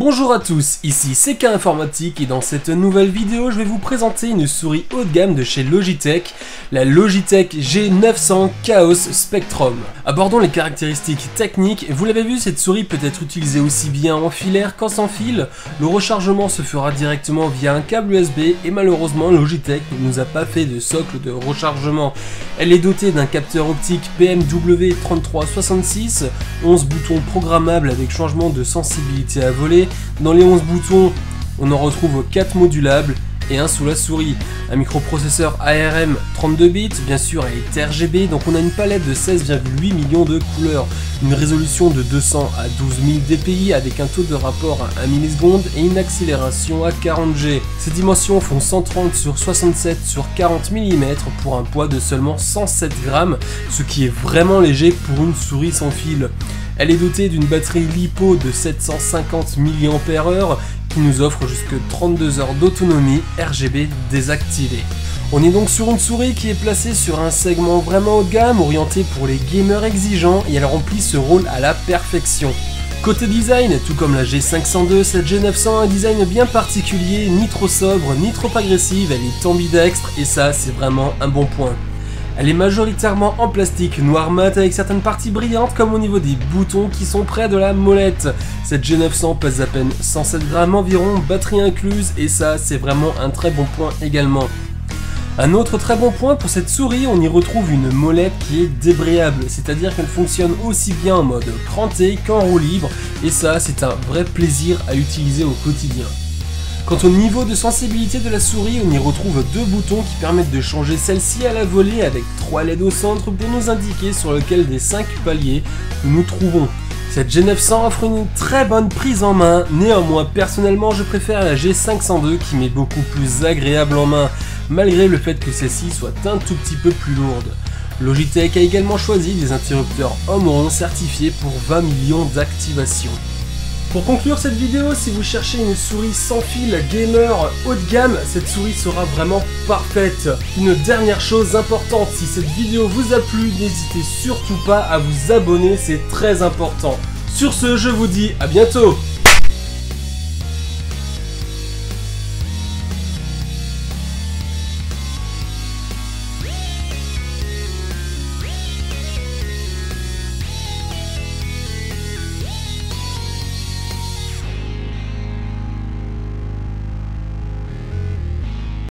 Bonjour à tous, ici CK Informatique et dans cette nouvelle vidéo, je vais vous présenter une souris haut de gamme de chez Logitech, la Logitech G900 Chaos Spectrum. Abordons les caractéristiques techniques. Vous l'avez vu, cette souris peut être utilisée aussi bien en filaire qu'en sans fil. Le rechargement se fera directement via un câble USB et malheureusement, Logitech ne nous a pas fait de socle de rechargement. Elle est dotée d'un capteur optique PMW3366, 11 boutons programmables avec changement de sensibilité à voler. Dans les 11 boutons, on en retrouve 4 modulables et un sous la souris. Un microprocesseur ARM 32 bits, bien sûr elle est RGB, donc on a une palette de 16,8 millions de couleurs, une résolution de 200 à 12 000 dpi avec un taux de rapport à 1 milliseconde et une accélération à 40G. Ces dimensions font 130 sur 67 sur 40 mm pour un poids de seulement 107 grammes, ce qui est vraiment léger pour une souris sans fil. Elle est dotée d'une batterie LiPo de 750 mAh qui nous offre jusque 32 heures d'autonomie RGB désactivée. On est donc sur une souris qui est placée sur un segment vraiment haut de gamme, orienté pour les gamers exigeants, et elle remplit ce rôle à la perfection. Côté design, tout comme la G502, cette G900 a un design bien particulier, ni trop sobre, ni trop agressive, elle est ambidextre et ça c'est vraiment un bon point. Elle est majoritairement en plastique noir mat avec certaines parties brillantes comme au niveau des boutons qui sont près de la molette. Cette G900 pèse à peine 107 grammes environ, batterie incluse, et ça c'est vraiment un très bon point également. Un autre très bon point pour cette souris, on y retrouve une molette qui est débrayable, c'est-à-dire qu'elle fonctionne aussi bien en mode cranté qu'en roue libre, et ça c'est un vrai plaisir à utiliser au quotidien. Quant au niveau de sensibilité de la souris, on y retrouve 2 boutons qui permettent de changer celle-ci à la volée avec 3 LED au centre pour nous indiquer sur lequel des 5 paliers nous nous trouvons. Cette G900 offre une très bonne prise en main, néanmoins personnellement je préfère la G502 qui m'est beaucoup plus agréable en main, malgré le fait que celle-ci soit un tout petit peu plus lourde. Logitech a également choisi des interrupteurs Omron certifiés pour 20 millions d'activations. Pour conclure cette vidéo, si vous cherchez une souris sans fil gamer haut de gamme, cette souris sera vraiment parfaite. Une dernière chose importante, si cette vidéo vous a plu, n'hésitez surtout pas à vous abonner, c'est très important. Sur ce, je vous dis à bientôt.